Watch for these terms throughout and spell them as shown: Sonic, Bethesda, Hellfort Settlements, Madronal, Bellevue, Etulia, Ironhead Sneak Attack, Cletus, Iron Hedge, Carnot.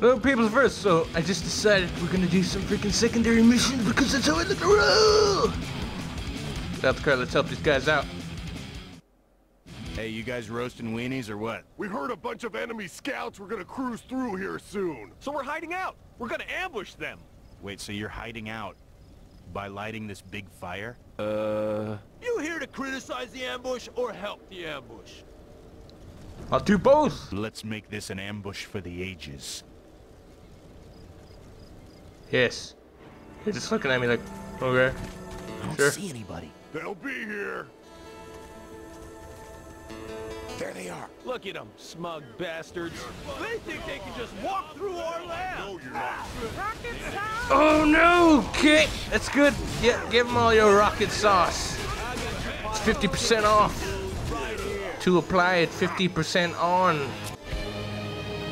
Well, people first, so I just decided we're gonna do some freaking secondary missions because that's how I look to roll! South car, let's help these guys out. Hey, you guys roasting weenies or what? We heard a bunch of enemy scouts were gonna cruise through here soon. So we're hiding out. We're gonna ambush them. Wait, so you're hiding out by lighting this big fire? You here to criticize the ambush or help the ambush? I'll do both. Let's make this an ambush for the ages. Yes. They're just looking at me like, okay. I don't see anybody. They'll be here. There they are. Look at them, smug bastards. They think they can just walk through our land. Oh no, Kit! That's good. Yeah, give them all your rocket sauce. It's 50% off. To apply it 50% on.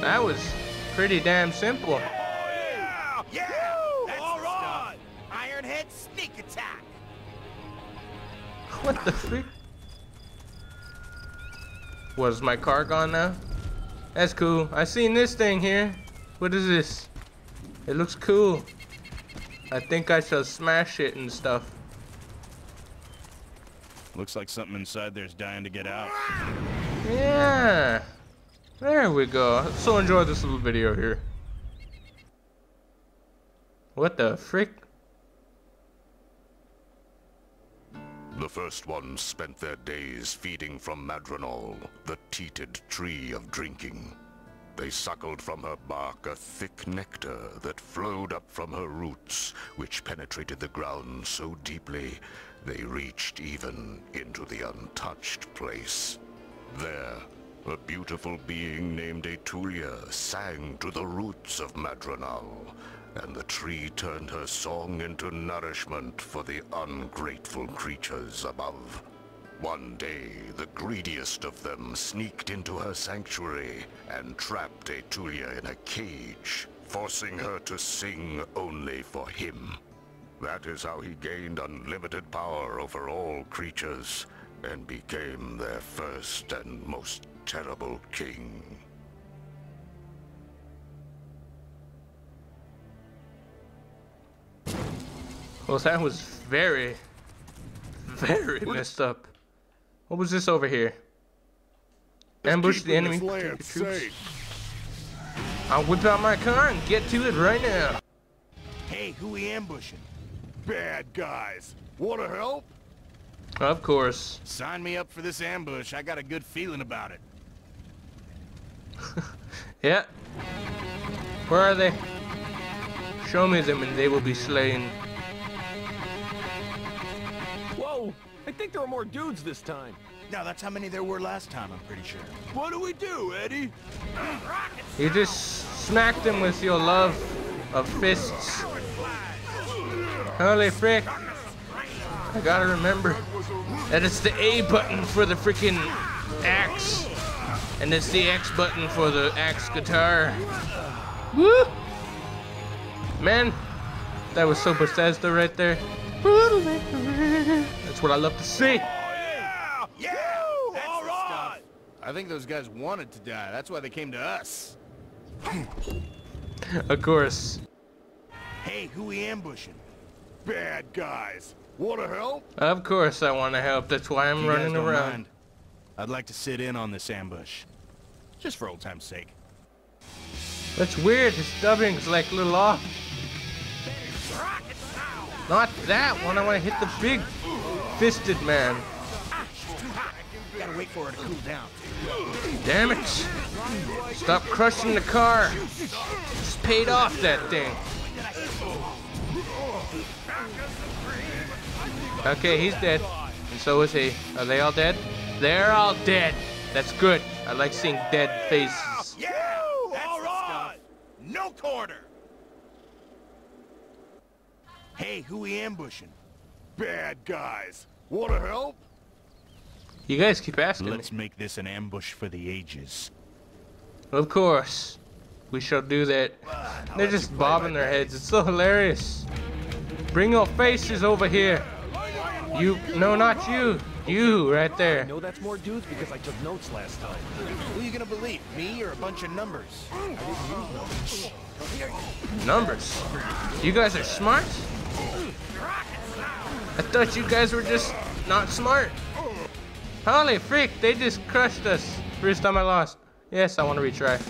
That was pretty damn simple. Oh, yeah! Yeah! That's all right. Ironhead Sneak Attack. What the freak? Was my car gone now? That's cool. I seen this thing here. What is this? It looks cool. I think I shall smash it and stuff. Looks like something inside there's dying to get out. Yeah. There we go. So enjoy this little video here. What the frick? The first ones spent their days feeding from Madronal, the teated tree of drinking. They suckled from her bark a thick nectar that flowed up from her roots, which penetrated the ground so deeply, they reached even into the untouched place. There, a beautiful being named Etulia sang to the roots of Madronal, and the tree turned her song into nourishment for the ungrateful creatures above. One day, the greediest of them sneaked into her sanctuary and trapped Etulia in a cage, forcing her to sing only for him. That is how he gained unlimited power over all creatures and became their first and most terrible king. Well, that was very messed up. What was this over here? Ambush the enemy. I'll whip out my car and get to it right now. Hey, who we ambushing? Bad guys. Wanna help? Of course. Sign me up for this ambush. I got a good feeling about it. Yeah. Where are they? Show me them and they will be slain. Whoa! I think there are more dudes this time. No, that's how many there were last time, I'm pretty sure. What do we do, Eddie? You just smacked them with your love of fists. Holy frick. I gotta remember that it's the A button for the freaking axe. And it's the X button for the axe guitar. Woo! Man, that was so Bethesda right there. That's what I love to see. Oh, yeah! Yeah! That's all right. I think those guys wanted to die. That's why they came to us. Of course. Hey, who we ambushing? Bad guys. Wanna help? Of course I wanna help. That's why I'm running around. Mind. I'd like to sit in on this ambush. Just for old time's sake. That's weird. His dubbing's like a little off. Not that one. I want to hit the big fisted man. Gotta wait for it to cool down. Damn it! Stop crushing the car. Just paid off that thing. Okay, he's dead, and so is he. Are they all dead? They're all dead. That's good. I like seeing dead faces. Yeah, all right. No quarter. Hey, who we ambushing? Bad guys. Wanna help? You guys keep asking me. Let's make this an ambush for the ages. Of course. We shall do that. They're just bobbing their heads. It's so hilarious. Bring your faces over here. You, no, not you. You right there. I know that's more dudes because I took notes last time. Who are you gonna believe, me or a bunch of numbers? I didn't use numbers. Numbers? You guys are smart? I thought you guys were just not smart. Holy freak, they just crushed us. First time I lost. Yes, I want to retry.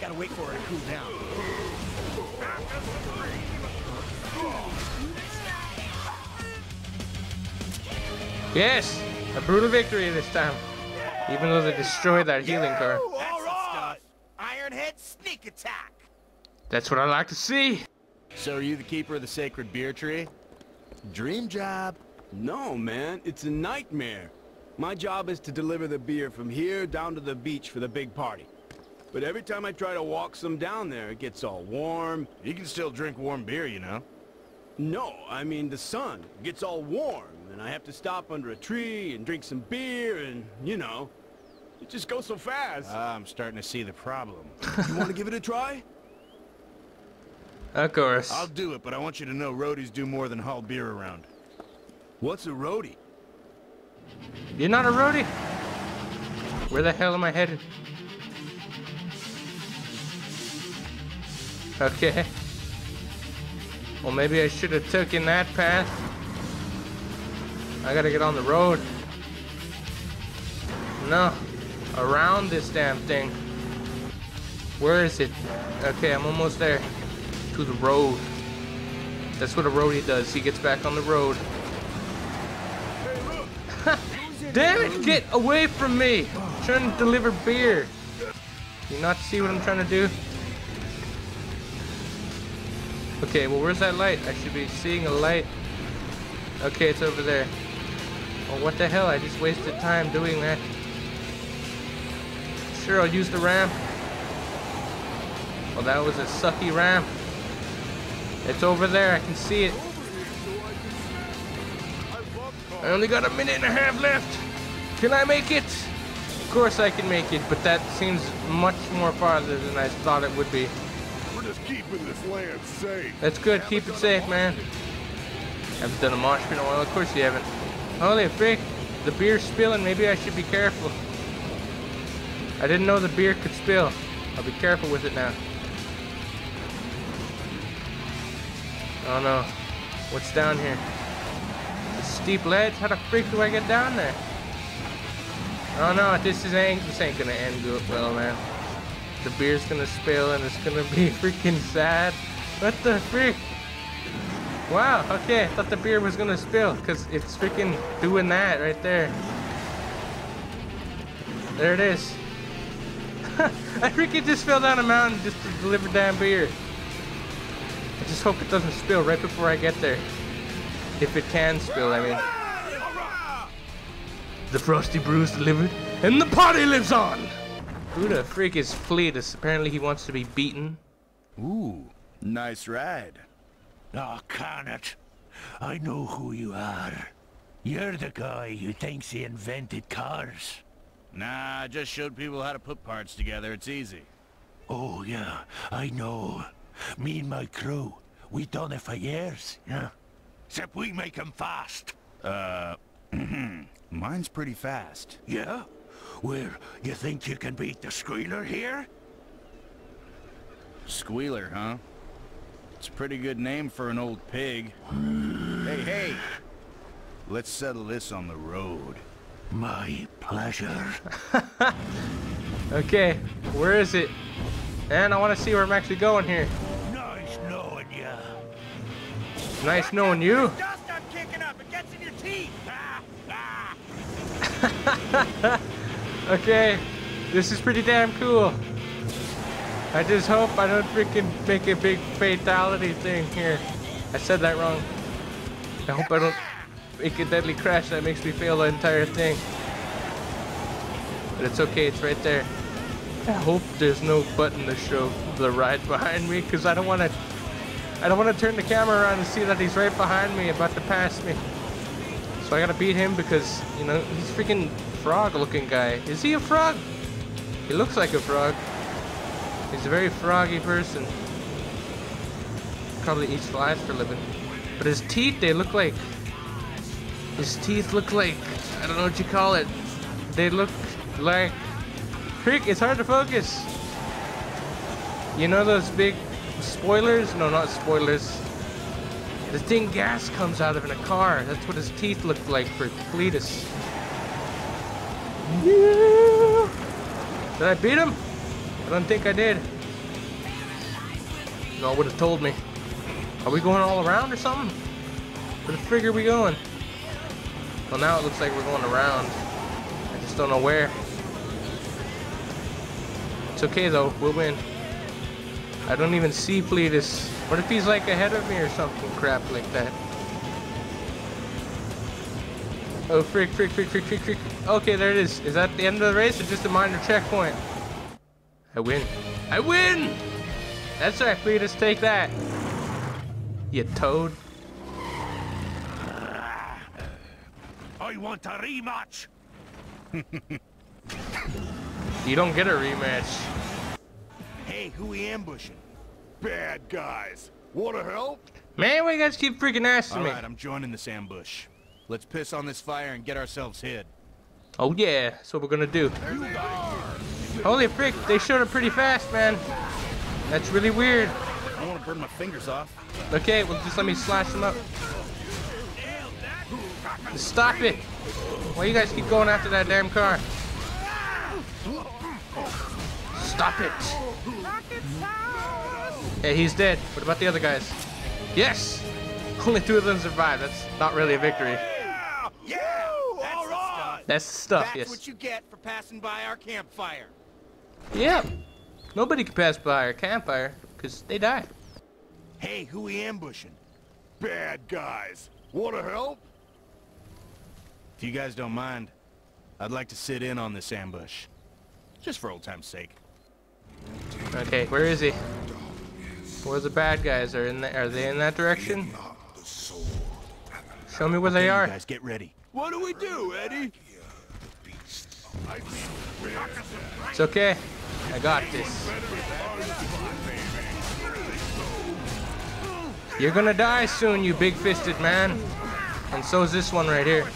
Gotta wait for it to cool down. Yes, a brutal victory this time. Even though they destroyed that healing card. Ironhead Sneak Attack. That's what I like to see. So are you the keeper of the sacred beer tree? Dream job. No, man, it's a nightmare. My job is to deliver the beer from here down to the beach for the big party. But every time I try to walk some down there, it gets all warm. You can still drink warm beer, you know. No, I mean the sun gets all warm, and I have to stop under a tree and drink some beer and, you know, it just goes so fast. I'm starting to see the problem. You want to give it a try? Of course. I'll do it, but I want you to know roadies do more than haul beer around. What's a roadie? You're not a roadie? Where the hell am I headed? Okay. Well, maybe I should have taken that path. I gotta get on the road. No. Around this damn thing. Where is it? Okay, I'm almost there. To the road. That's what a roadie does. He gets back on the road. Damn it! Get away from me! I'm trying to deliver beer. You not see what I'm trying to do? Okay, well, where's that light? I should be seeing a light. Okay, it's over there. Oh, what the hell? I just wasted time doing that. Sure, I'll use the ramp. Well, that was a sucky ramp. It's over there. I can see it. I only got a minute and a half left. Can I make it? Of course I can make it, but that seems much more farther than I thought it would be. We're just keeping this land safe. That's good. Keep it safe, man. Haven't done a mosh pit in a while. Of course you haven't. Holy frick. The beer's spilling. Maybe I should be careful. I didn't know the beer could spill. I'll be careful with it now. Oh no. What's down here? Steep ledge? How the freak do I get down there? Oh no, this ain't gonna end good, well, man. The beer's gonna spill and it's gonna be freaking sad. What the freak? Wow, okay, I thought the beer was gonna spill because it's freaking doing that right there. There it is. I freaking just fell down a mountain just to deliver damn beer. I just hope it doesn't spill right before I get there. If it can spill, I mean. The frosty brews delivered, and the party lives on! Who the freak is Cletus? Apparently he wants to be beaten. Ooh, nice ride. Oh, Carnot, I know who you are. You're the guy who thinks he invented cars. Nah, I just showed people how to put parts together, it's easy. Oh yeah, I know. Me and my crew, we done it for years, yeah? Except we make them fast. Mine's pretty fast. Yeah? Where, you think you can beat the Squealer here? Squealer, huh? It's a pretty good name for an old pig. Hey, let's settle this on the road. My pleasure. Okay, where is it? And I want to see where I'm actually going here. Nice knowing you. Dust I'm kicking up. It gets in your teeth. Okay, this is pretty damn cool. I just hope I don't freaking make a big fatality thing here. I said that wrong. I hope I don't make a deadly crash that makes me fail the entire thing. But it's okay, it's right there. I hope there's no button to show the ride behind me because I don't want to turn the camera around and see that he's right behind me, about to pass me. So I gotta beat him because, you know, he's freaking frog-looking guy. Is he a frog? He looks like a frog. He's a very froggy person. Probably eats flies for a living. But his teeth, they look like... his teeth look like... I don't know what you call it. They look like... Frick, it's hard to focus! You know those big spoilers? No, not spoilers. The thing gas comes out of in a car. That's what his teeth looked like for Cletus. Yeah. Did I beat him? I don't think I did. No, would have told me. Are we going all around or something? Where the frig are we going? Well, now it looks like we're going around. I just don't know where. It's okay though, we'll win. I don't even see Cletus. What if he's like ahead of me or something crap like that? Oh, freak. Okay, there it is. Is that the end of the race or just a minor checkpoint? I win. I win! That's right, Cletus, take that. You toad. I want a rematch. You don't get a rematch. Hey, who we ambushing? Bad guys. Wanna help? Man, why you guys keep freaking asking me? Alright, I'm joining this ambush. Let's piss on this fire and get ourselves hid. Oh yeah, that's what we're gonna do. Holy frick, they showed up pretty fast, man. That's really weird. I don't wanna burn my fingers off. Okay, well just let me slash them up. Stop it! Why you guys keep going after that damn car? Stop it! Hey, he's dead. What about the other guys? Yes! Only two of them survived. That's not really a victory. Yeah! That's the stuff, yes. That's what you get for passing by our campfire. Yeah. Nobody can pass by our campfire, because they die. Hey, who we ambushing? Bad guys. Wanna help? If you guys don't mind, I'd like to sit in on this ambush. Just for old time's sake. Okay, where is he? Where the bad guys are in the, are they in that direction? Show me where they are. Guys, get ready. What do we do, Eddie? It's okay. I got this. You're gonna die soon, you big-fisted man. And so is this one right here.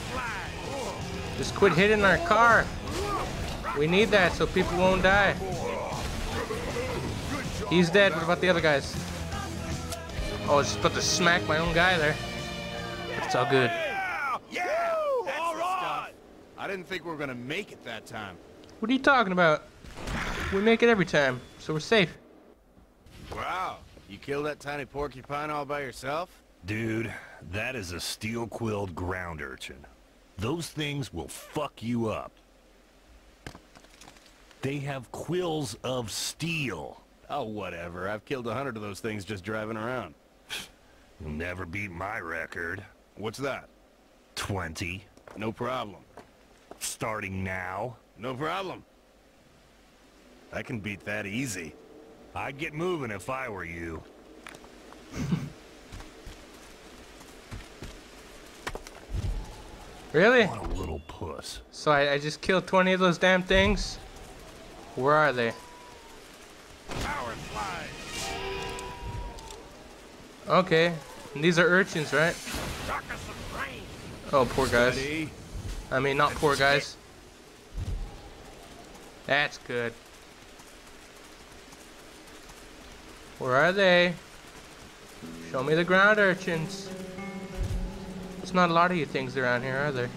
Just quit hitting our car. We need that so people won't die. He's dead. What about the other guys? Oh, I was just about to smack my own guy there. It's all good. Yeah, all right. I didn't think we were gonna make it that time. What are you talking about? We make it every time, so we're safe. Wow, you killed that tiny porcupine all by yourself? Dude, that is a steel-quilled ground urchin. Those things will fuck you up. They have quills of steel. Oh, whatever. I've killed 100 of those things just driving around. You'll never beat my record. What's that? 20. No problem. Starting now? No problem. I can beat that easy. I'd get moving if I were you. Really? What a little puss. So I just killed 20 of those damn things? Where are they? Okay, and these are urchins, right? Oh, poor guys. I mean, not poor guys. That's good. Where are they? Show me the ground urchins. There's not a lot of you things around here, are there?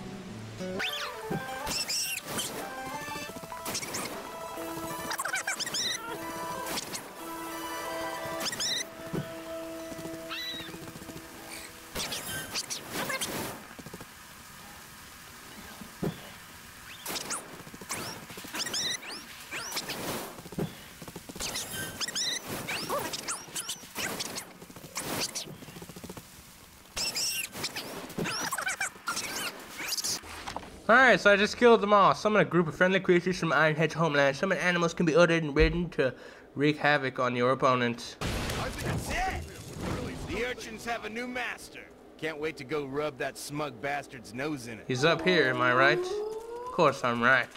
Alright, so I just killed them all. Summon a group of friendly creatures from Iron Hedge homeland. Summon animals can be ordered and ridden to wreak havoc on your opponent. I think that's it. The urchins have a new master. Can't wait to go rub that smug bastard's nose in it. He's up here, am I right? Of course I'm right.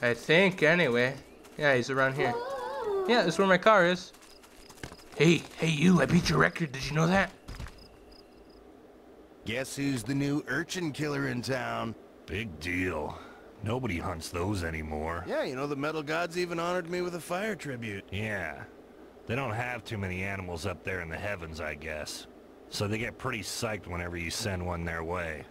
I think, anyway. Yeah, he's around here. Yeah, that's where my car is. Hey, hey you, I beat your record, did you know that? Guess who's the new urchin killer in town? Big deal. Nobody hunts those anymore. Yeah, you know, the metal gods even honored me with a fire tribute. Yeah. They don't have too many animals up there in the heavens, I guess. So they get pretty psyched whenever you send one their way.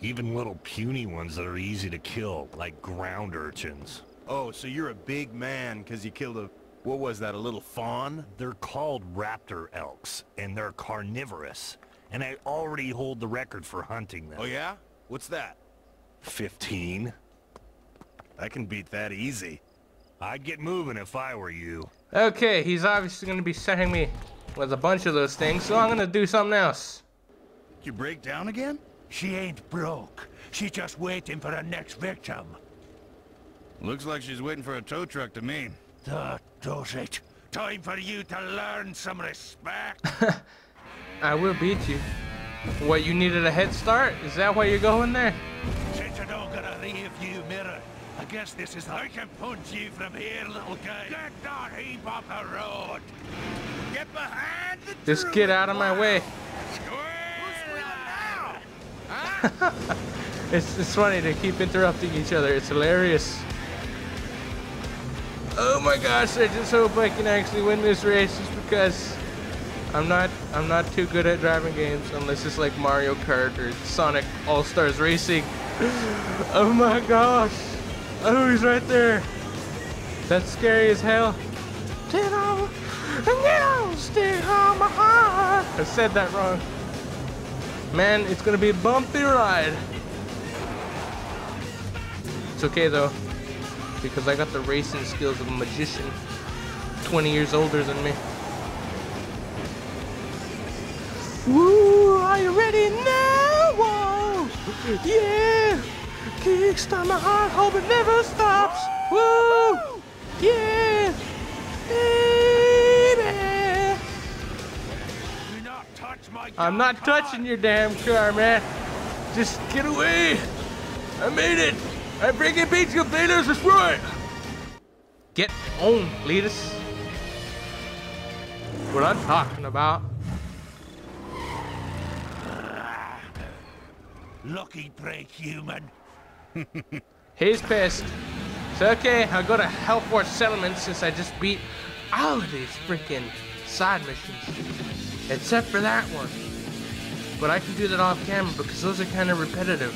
Even little puny ones that are easy to kill, like ground urchins. Oh, so you're a big man because you killed a... what was that, a little fawn? They're called raptor elks, and they're carnivorous. And I already hold the record for hunting them. Oh yeah? What's that? 15. I can beat that easy. I'd get moving if I were you. Okay, he's obviously going to be setting me with a bunch of those things, so I'm going to do something else. You break down again? She ain't broke. She's just waiting for her next victim. Looks like she's waiting for a tow truck to me. That does it. Time for you to learn some respect. I will beat you. What, you needed a head start? Is that why you're going there? Since I don't gotta leave you, mirror, I guess this is... I can punch you from here, little guy. Get that heap off the road. Get behind the... Just get out of my way. It's funny to keep interrupting each other. It's hilarious. Oh my gosh, I just hope I can actually win this race just because I'm not too good at driving games unless it's like Mario Kart or Sonic All-Stars Racing. Oh my gosh. Oh, he's right there. That's scary as hell. I said that wrong. Man, it's gonna be a bumpy ride. It's okay though, because I got the racing skills of a magician 20 years older than me. Woo, are you ready now? Whoa! Yeah! Kickstart my heart, hope it never stops! Woo! Yeah! Baby! Do not touch my... I'm not touching your damn car, man! Just get away! I made it! I bring it, beat you, Cletus, it's right! Get on, Cletus. What I'm talking about. Lucky break, human. He's pissed. It's okay, I'll go to Hellfort Settlements since I just beat all of these freaking side missions. Except for that one. But I can do that off camera because those are kind of repetitive.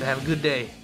So have a good day.